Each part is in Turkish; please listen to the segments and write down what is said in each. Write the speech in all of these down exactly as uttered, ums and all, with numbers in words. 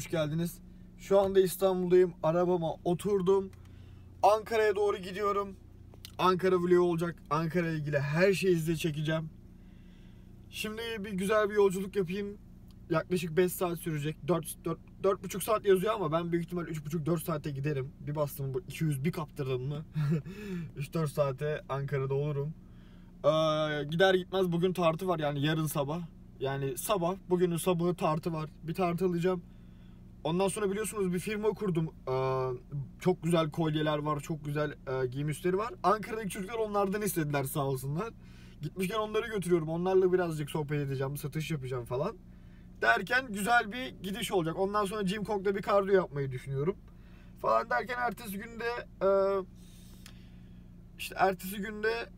hoş geldiniz. Şu anda İstanbul'dayım. Arabama oturdum. Ankara'ya doğru gidiyorum. Ankara vlogu olacak. Ankara'ya ilgili her şeyi size çekeceğim. Şimdi bir güzel bir yolculuk yapayım. Yaklaşık beş saat sürecek. dört buçuk saat yazıyor ama ben büyük ihtimal üç buçuk dört saate giderim. Bir bastım bu iki yüz bir kaptırdım mı? üç dört saate Ankara'da olurum. Ee, gider gitmez bugün tartı var, yani yarın sabah. Yani sabah, bugünün sabahı tartı var. Bir tartı alacağım. Ondan sonra biliyorsunuz bir firma kurdum. Ee, çok güzel kolyeler var, çok güzel e, giyim üstleri var. Ankara'daki çocuklar onlardan istediler sağ olsunlar. Gitmişken onları götürüyorum. Onlarla birazcık sohbet edeceğim, satış yapacağım falan. Derken güzel bir gidiş olacak. Ondan sonra Jim Kong'da bir kardiyo yapmayı düşünüyorum. Falan derken ertesi günde e, işte ertesi günde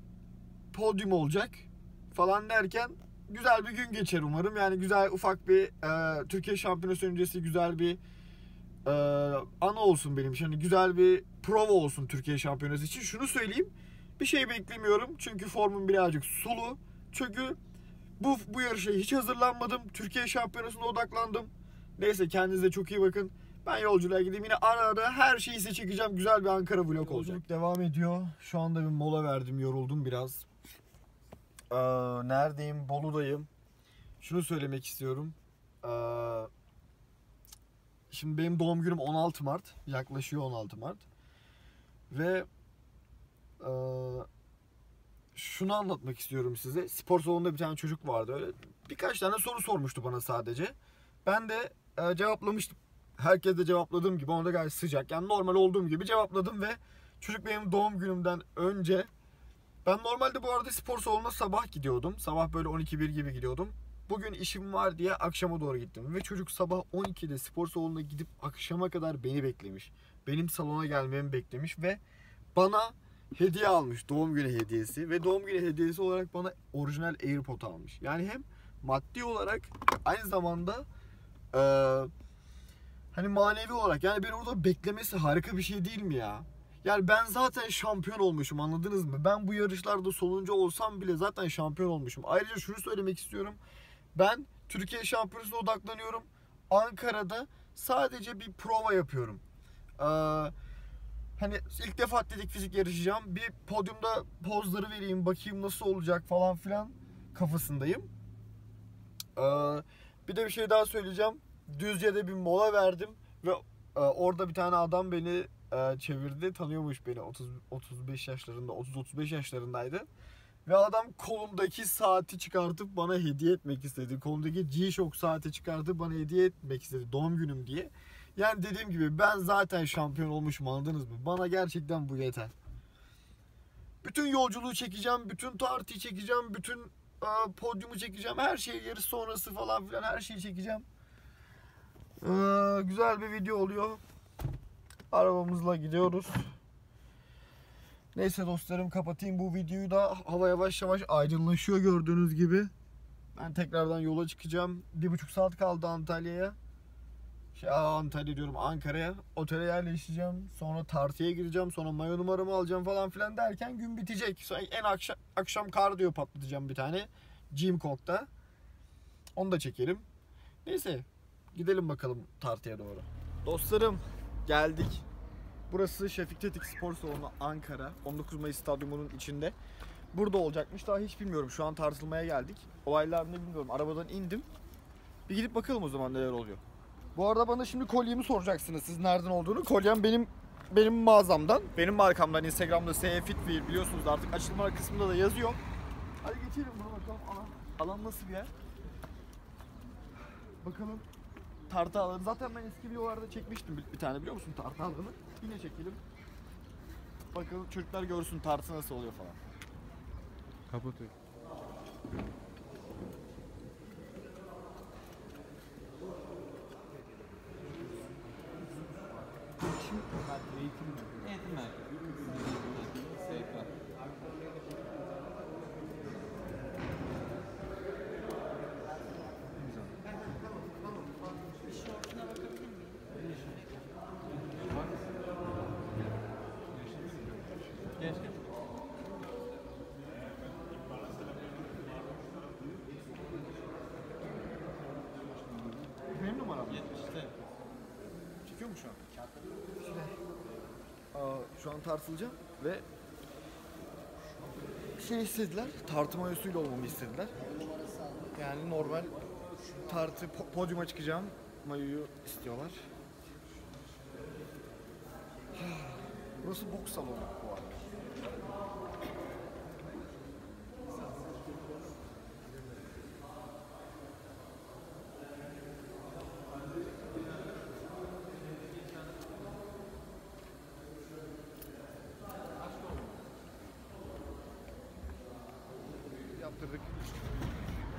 podyum olacak. Falan derken güzel bir gün geçer umarım. Yani güzel ufak bir e, Türkiye Şampiyonası öncesi güzel bir e, ana olsun benim için. Yani güzel bir prova olsun Türkiye Şampiyonası için. Şunu söyleyeyim. Bir şey beklemiyorum. Çünkü formum birazcık sulu. Çünkü bu, bu yarışa hiç hazırlanmadım. Türkiye Şampiyonası'na odaklandım. Neyse, kendinize çok iyi bakın. Ben yolculuğa gideyim. Yine ara ara her şeyi size çekeceğim. Güzel bir Ankara vlog olacak. Yolculuk devam ediyor. Şu anda bir mola verdim. Yoruldum biraz. Ee, neredeyim? Bolu'dayım. Şunu söylemek istiyorum. Ee, şimdi benim doğum günüm on altı Mart. Yaklaşıyor on altı Mart. Ve Ee, şunu anlatmak istiyorum size. Spor salonunda bir tane çocuk vardı. Öyle birkaç tane soru sormuştu bana sadece. Ben de e, cevaplamıştım. Herkes de cevapladığım gibi. Ona da gayet sıcak. Yani normal olduğum gibi cevapladım ve çocuk benim doğum günümden önce, ben normalde bu arada spor salonuna sabah gidiyordum. Sabah böyle on iki bir gibi gidiyordum. Bugün işim var diye akşama doğru gittim. Ve çocuk sabah on ikide spor salonuna gidip akşama kadar beni beklemiş. Benim salona gelmemi beklemiş ve bana hediye almış, doğum günü hediyesi. Ve doğum günü hediyesi olarak bana orijinal AirPod almış. Yani hem maddi olarak aynı zamanda e, hani manevi olarak, yani beni orada beklemesi harika bir şey değil mi ya? Yani ben zaten şampiyon olmuşum, anladınız mı? Ben bu yarışlarda sonuncu olsam bile zaten şampiyon olmuşum. Ayrıca şunu söylemek istiyorum. Ben Türkiye Şampiyonası'na odaklanıyorum. Ankara'da sadece bir prova yapıyorum. Eee Hani ilk defa atletik fizik yarışacağım. Bir podyumda pozları vereyim, bakayım nasıl olacak falan filan kafasındayım. Ee, bir de bir şey daha söyleyeceğim. Düzce'de bir mola verdim ve e, orada bir tane adam beni e, çevirdi. Tanıyormuş beni. otuz otuz beş yaşlarında, otuz otuz beş yaşlarındaydı. Ve adam kolumdaki saati çıkartıp bana hediye etmek istedi. Kolumdaki G-Shock saati çıkartıp bana hediye etmek istedi doğum günüm diye. Yani dediğim gibi ben zaten şampiyon olmuşum, anladınız mı? Bana gerçekten bu yeter. Bütün yolculuğu çekeceğim, bütün tartıyı çekeceğim, bütün e, podyumu çekeceğim, her şeyi, yarış sonrası falan filan her şeyi çekeceğim. Ee, güzel bir video oluyor. Arabamızla gidiyoruz. Neyse dostlarım, kapatayım bu videoyu da. Hava yavaş yavaş aydınlaşıyor gördüğünüz gibi. Ben tekrardan yola çıkacağım. Bir buçuk saat kaldı Antalya'ya. Şey, Antalya diyorum, Ankara'ya. Otele yerleşeceğim. Sonra tartıya gireceğim. Sonra mayo numaramı alacağım falan filan derken gün bitecek. Sonra en akşam, akşam kardiyo patlatacağım bir tane. Jim Kong'da. Onu da çekelim. Neyse, gidelim bakalım tartıya doğru. Dostlarım, geldik. Burası Şefik Tetik Spor Salonu Ankara. on dokuz Mayıs stadyumunun içinde. Burada olacakmış. Daha hiç bilmiyorum. Şu an tartılmaya geldik. Olaylar ne bilmiyorum. Arabadan indim. Bir gidip bakalım o zaman neler oluyor. Bu arada bana şimdi kolyemi soracaksınız, siz nereden olduğunu. Kolyem benim benim mağazamdan, benim markamdan, Instagram'da syfitwear biliyorsunuz artık, açılma kısmında da yazıyor. Hadi geçelim buna bakalım. Alan, alan nasıl bir yer? Bakalım tartı alanı. Zaten ben eski videolarda çekmiştim bir, bir tane, biliyor musun, tartı alanı. Yine çekelim. Bakalım çocuklar görsün tartı nasıl oluyor falan. Kapatıyor. Eğitim merkezi. Eğitim merkezi. Seyfa. Şortuna bakabilir miyim? Geç geç. mu şu an? Aa, şu an tartılacağım ve şey istediler, tartım ayosuyla olmamı istediler. Yani normal tartı, podyuma çıkacağım mayoyu istiyorlar. Burası boks salonu bu arada.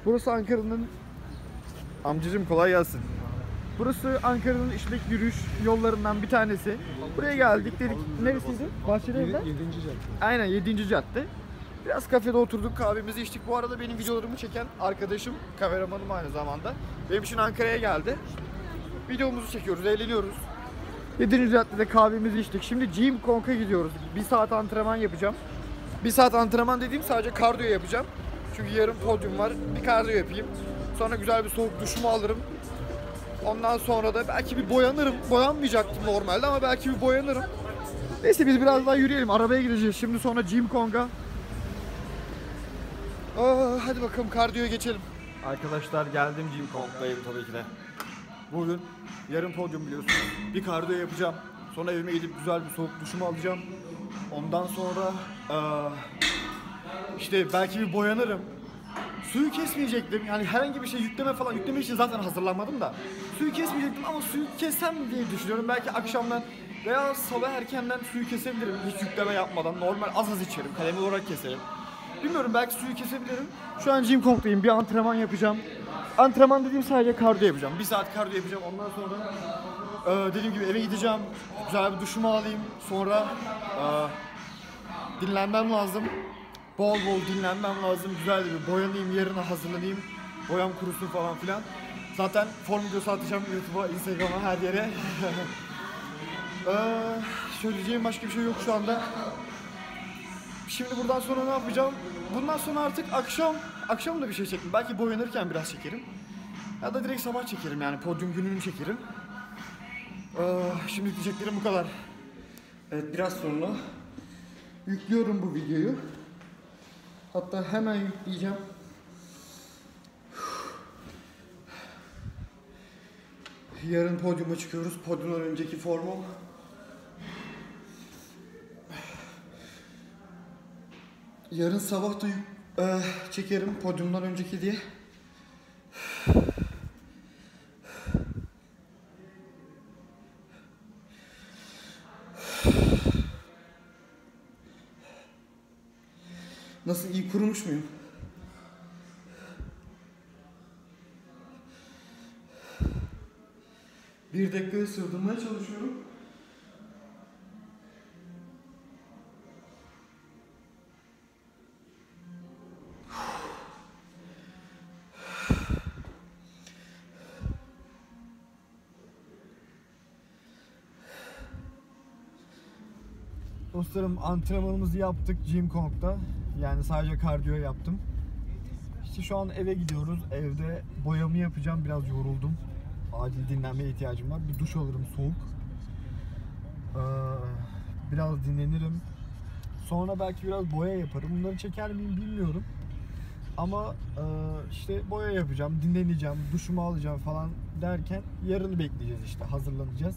Burası Ankara'nın... Amcacığım kolay gelsin. Burası Ankara'nın işlek yürüyüş yollarından bir tanesi. Buraya geldik dedik, neresiydi? Bahçeli Evler? yedinci cadde. Aynen yedinci cadde. Biraz kafede oturduk, kahvemizi içtik. Bu arada benim videolarımı çeken arkadaşım, kameramanım aynı zamanda. Benim için Ankara'ya geldi. Videomuzu çekiyoruz, eğleniyoruz. yedinci caddede kahvemizi içtik. Şimdi Gym Kong'a gidiyoruz. Bir saat antrenman yapacağım. Bir saat antrenman dediğim sadece kardiyo yapacağım. Çünkü yarın podyum var. Bir kardiyo yapayım. Sonra güzel bir soğuk duşumu alırım. Ondan sonra da belki bir boyanırım. Boyanmayacaktım normalde ama belki bir boyanırım. Neyse biz biraz daha yürüyelim. Arabaya gideceğiz. Şimdi sonra Gym Kong'a. Aa, hadi bakalım kardiyoya geçelim. Arkadaşlar geldim, Gym Kong'dayım tabii ki de. Bugün yarın podyum biliyorsunuz. Bir kardiyo yapacağım. Sonra evime gidip güzel bir soğuk duşumu alacağım. Ondan sonra... Aa, İşte belki bir boyanırım. Suyu kesmeyecektim. Yani herhangi bir şey yükleme falan yükleme için zaten hazırlanmadım da. Suyu kesmeyecektim ama suyu kesem diye düşünüyorum. Belki akşamdan veya sabah erkenden suyu kesebilirim. Hiç yükleme yapmadan. Normal az az içerim. Kalemi olarak keserim. Bilmiyorum, belki suyu kesebilirim. Şu an Gym Kong'dayım. Bir antrenman yapacağım. Antrenman dediğim sadece kardiyo yapacağım. Bir saat kardiyo yapacağım. Ondan sonra e, dediğim gibi eve gideceğim. Güzel bir duşumu alayım. Sonra e, dinlenmem lazım. Bol bol dinlenmem lazım, güzel bir boyanayım, yarına hazırlanayım, boyam kurusun falan filan. Zaten form videosu atacağım YouTube'a, Instagram'a, her yere. ee, söyleyeceğim başka bir şey yok şu anda. Şimdi buradan sonra ne yapacağım? Bundan sonra artık akşam, akşam da bir şey çekeyim. Belki boyanırken biraz çekerim. Ya da direkt sabah çekerim, yani podyum gününü çekerim. Ee, şimdi diyeceklerim bu kadar. Evet, biraz sonra yüklüyorum bu videoyu. Hatta hemen yükleyeceğim. Yarın podyuma çıkıyoruz. Podyumdan önceki formum. Yarın sabah da e, çekerim podyumdan önceki diye. Nasıl, iyi kurumuş muyum? Bir dakikaya sığdırmaya çalışıyorum. Dostlarım, antrenmanımızı yaptık Gym Kong'da. Yani sadece kardiyo yaptım. İşte şu an eve gidiyoruz. Evde boyamı yapacağım. Biraz yoruldum. Acil dinlenmeye ihtiyacım var. Bir duş alırım soğuk. Ee, biraz dinlenirim. Sonra belki biraz boya yaparım. Bunları çeker miyim bilmiyorum. Ama e, işte boya yapacağım, dinleneceğim, duşumu alacağım falan derken yarını bekleyeceğiz işte. Hazırlanacağız.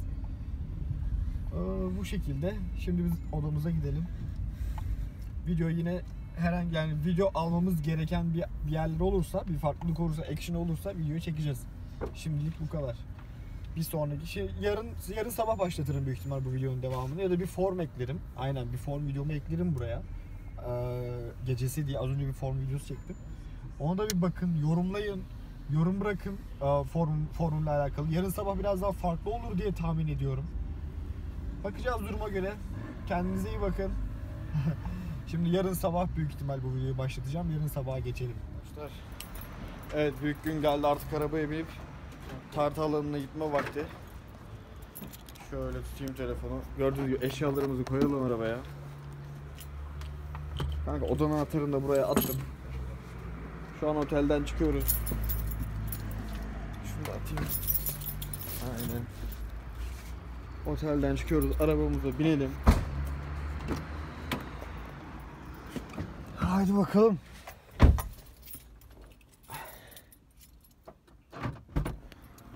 Ee, bu şekilde. Şimdi biz odamıza gidelim. Video yine herhangi, yani video almamız gereken bir, bir yerler olursa, bir farklılık olursa, action olursa videoyu çekeceğiz. Şimdilik bu kadar. Bir sonraki şey yarın yarın sabah başlatırım büyük ihtimal bu videonun devamını, ya da bir form eklerim. Aynen, bir form videomu eklerim buraya. Ee, gecesi diye az önce bir form videosu çektim. Ona da bir bakın, yorumlayın, yorum bırakın e, form formla alakalı. Yarın sabah biraz daha farklı olur diye tahmin ediyorum. Bakacağız duruma göre. Kendinize iyi bakın. Şimdi yarın sabah büyük ihtimal bu videoyu başlatacağım. Yarın sabaha geçelim. Dostlar. Evet, büyük gün geldi, artık arabaya binip tartı alanına gitme vakti. Şöyle tutayım telefonu. Gördüğünüz gibi eşyalarımızı koyalım arabaya. Kanka, odanın anahtarını da buraya attım. Şu an otelden çıkıyoruz. Şunu da atayım. Aynen. Otelden çıkıyoruz, arabamıza binelim. Haydi bakalım.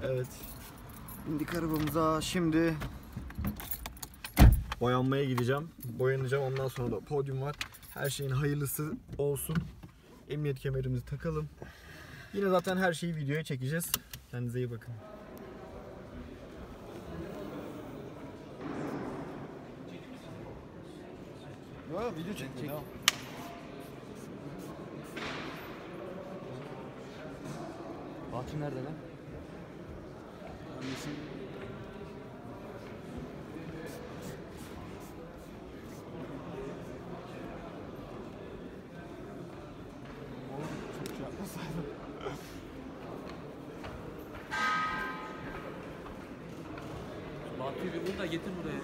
Evet. Bindik arabamıza. Şimdi boyanmaya gideceğim. Boyanacağım. Ondan sonra da podyum var. Her şeyin hayırlısı olsun. Emniyet kemerimizi takalım. Yine zaten her şeyi videoya çekeceğiz. Kendinize iyi bakın. Yo, video çek. çek. Bahçe nerede lan? Annesi. Bahçeyi bir bunu da getir buraya ya.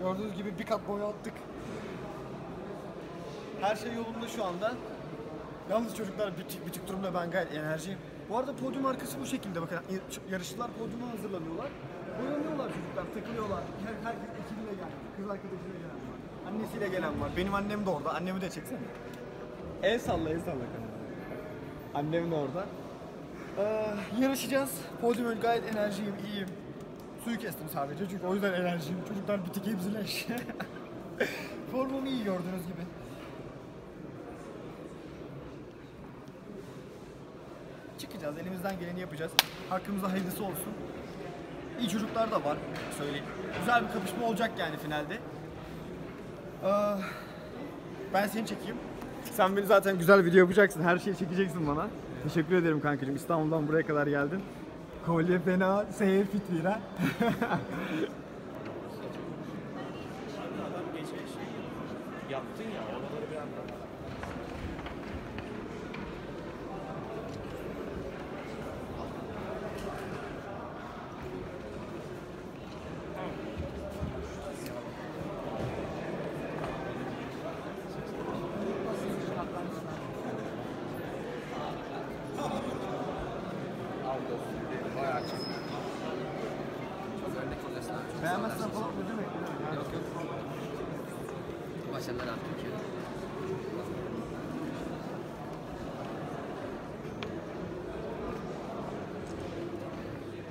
Gördüğünüz gibi bir kat boya attık. Her şey yolunda şu anda. Yalnız çocuklar bitik bitik durumda, ben gayet enerjiyim. Bu arada podyum arkası bu şekilde, bakın yarışçılar podyuma hazırlanıyorlar. Boyanıyorlar çocuklar, takılıyorlar. Her, herkes ekibiyle gel, kız arkadaşıyla gelen var. Annesiyle gelen var. Benim annem de orada. Annemi de çeksene. El salla, el salla. Annem de orada. Ee, yarışacağız. Podyum gayet enerjiyim, iyiyim. Suyu kestim sadece çünkü o yüzden enerjiyim. Çocuklar bitik hepsileş. Formumu iyi gördüğünüz gibi. Çıkacağız, elimizden geleni yapacağız. Hakkımızda hayırlısı olsun. İyi çocuklar da var, söyleyeyim. Güzel bir kapışma olacak yani finalde. Ee, ben seni çekeyim. Sen beni zaten güzel video yapacaksın, her şeyi çekeceksin bana. Teşekkür ederim kankacığım, İstanbul'dan buraya kadar geldin. Kolye fena, syfitwear ha. Adam geçen şey yaptın ya, onları bir anda. Beğenmezsen falan ödü mü? Yok yok. Başarılar artık.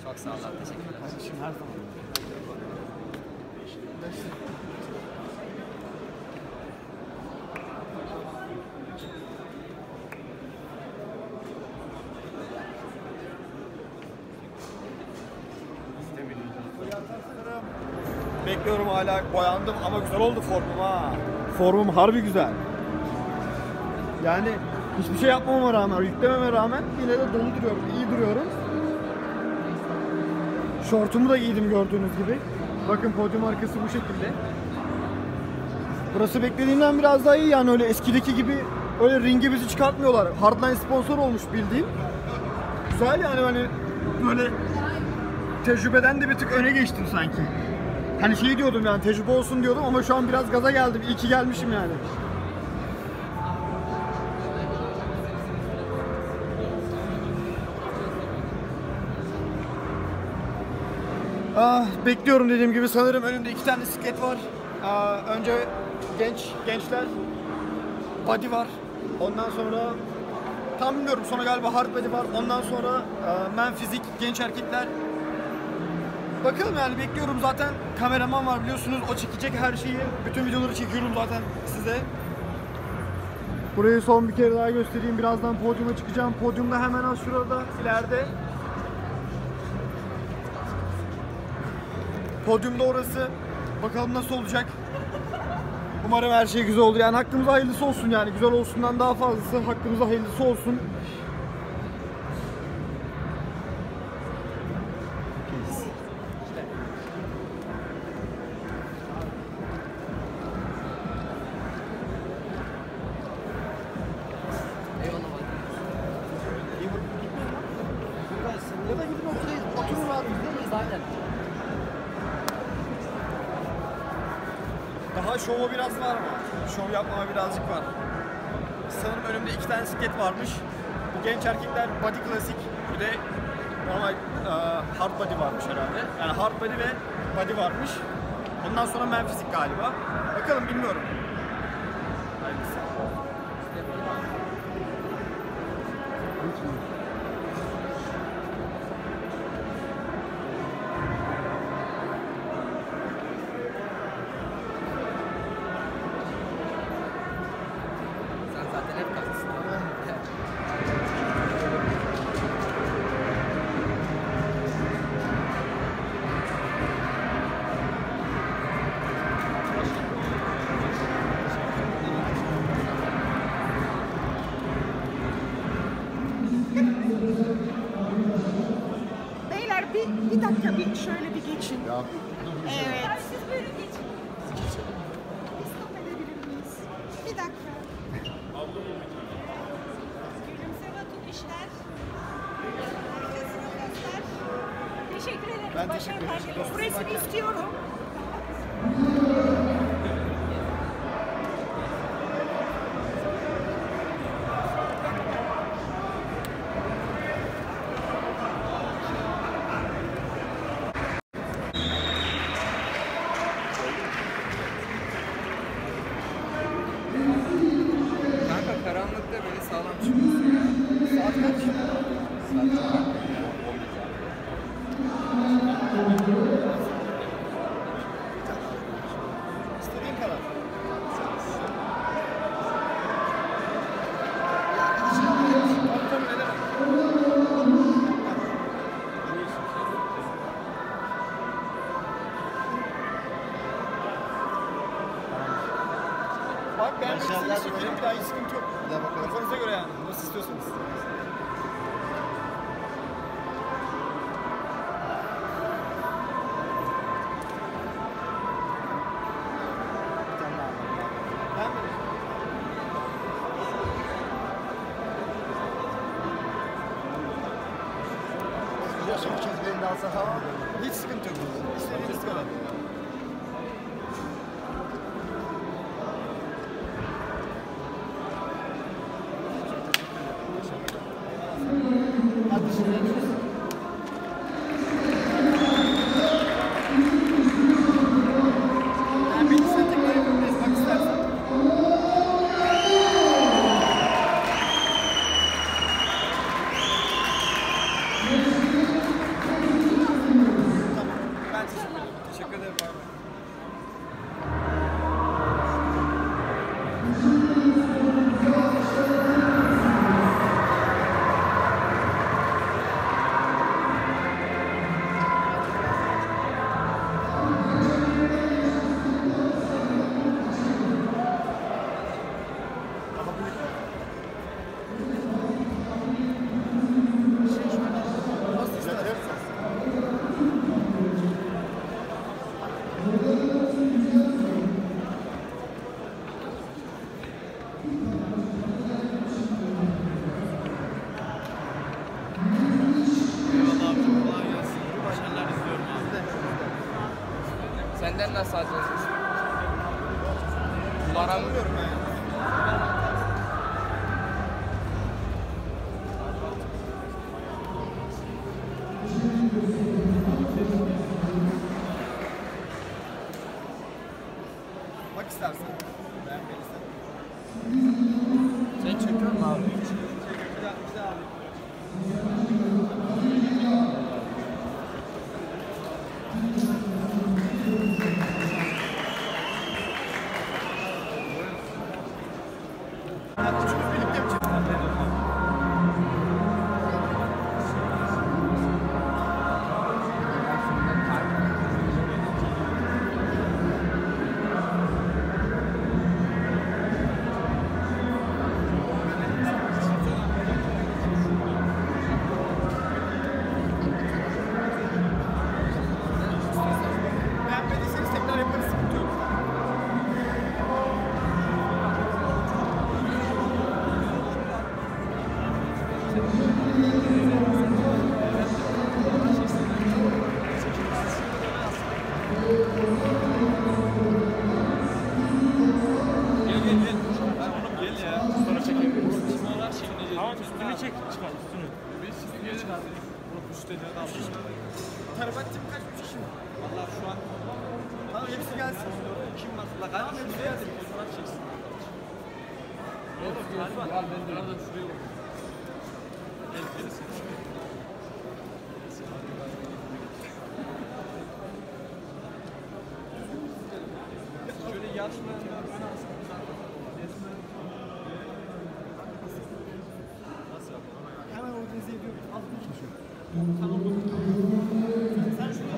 Çok sağ olun. Teşekkürler. Kardeşim her zaman. Bekliyorum hala, boyandım ama güzel oldu formum ha. Formum harbi güzel. Yani hiçbir şey yapmama rağmen, yüklememe rağmen yine de dolu duruyorum, iyi duruyorum. Şortumu da giydim gördüğünüz gibi. Bakın podyum arkası bu şekilde. Burası beklediğimden biraz daha iyi yani, öyle eskideki gibi öyle ringe bizi çıkartmıyorlar. Hardline sponsor olmuş bildiğim. Güzel yani, hani böyle tecrübeden de bir tık öne geçtim sanki. Hani şey diyordum yani, tecrübe olsun diyordum ama şu an biraz gaza geldim. İyi ki gelmişim yani. Ah, bekliyorum dediğim gibi. Sanırım önümde iki tane bisiklet var. Aa, önce genç gençler body var. Ondan sonra tam bilmiyorum, sonra galiba hard body var. Ondan sonra e, men fizik, genç erkekler. Bakalım yani, bekliyorum. Zaten kameraman var biliyorsunuz, o çekecek her şeyi. Bütün videoları çekiyorum zaten size. Burayı son bir kere daha göstereyim. Birazdan podyuma çıkacağım. Podyumda hemen az şurada ileride. Podyumda orası. Bakalım nasıl olacak. Umarım her şey güzel olur. Yani hakkımıza hayırlısı olsun yani. Güzel olsundan daha fazlası hakkımıza hayırlısı olsun. aynen. Daha şova biraz var mı? Şov yapmama birazcık var. Sanırım önümde iki tane siklet varmış. Bu genç erkekler body klasik, bir de normal uh, hard body varmış herhalde. Yani hard body ve body varmış. Ondan sonra men fizik galiba. Bakalım, bilmiyorum. Hiç sıkıntı yok. İstediğiniz kadar. Nasıl alacağız? Kullanamıyorum ben. Bak istersen. Beğenmelisin. Sen çekiyor musun abi? Çekiyor. Bir daha, bir daha abi. Çok çek, çıkar üstünü. Üstünü çıkar. Üstüne de aldım. Tarafa attım kaç üç kişi var? Valla şu an... Tamam hepsi gelsin. Kim var? La galiba şurada yazayım. Fotoğraf çeksin. Oğlum galiba. Galiba şuraya bak. Gel gelirsin. Şöyle yarışmayan bir ön alsın. Hemen organize ediyorum. Az bir şey. Tamam. Sen şuraya bak.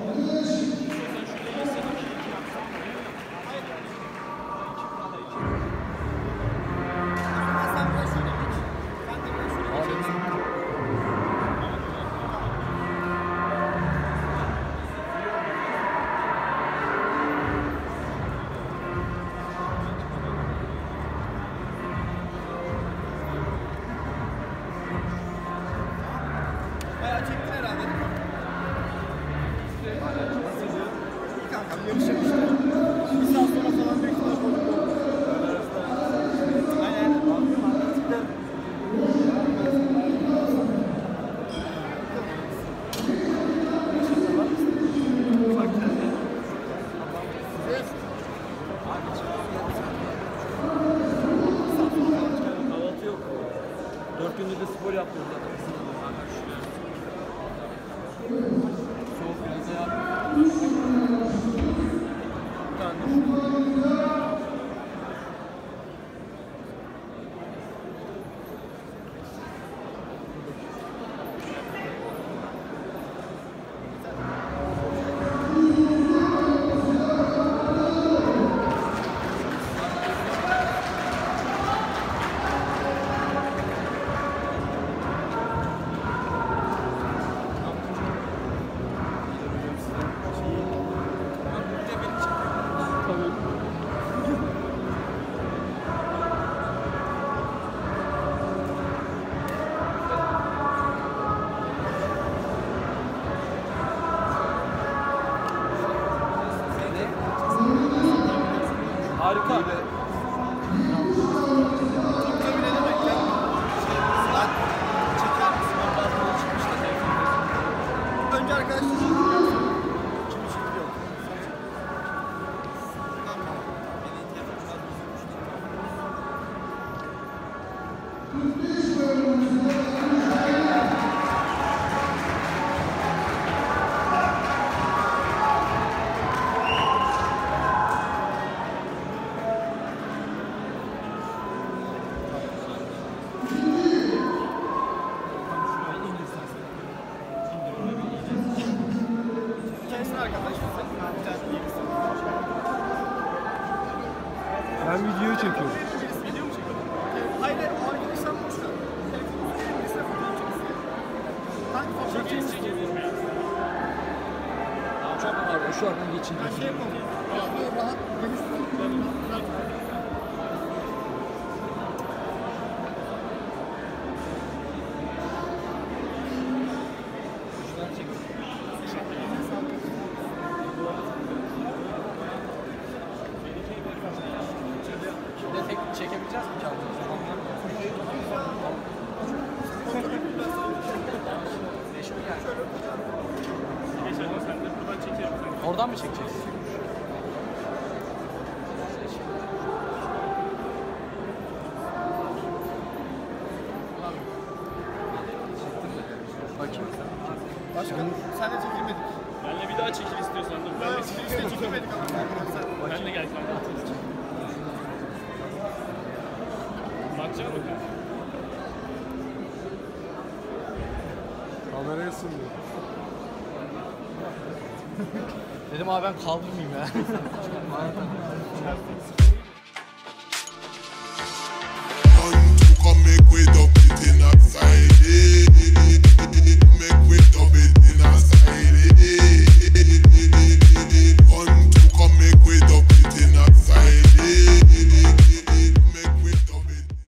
Oradan mı çekeceğiz? Bakayım. Başkanım senle çekilmedik. Benle bir daha çekil istiyorsan dur. Benle çekil çekilmedik ama. Benle gel kanka. Bakacağım bakalım. Kameraya sundu. Dedim abi ben kaldırmayayım ya.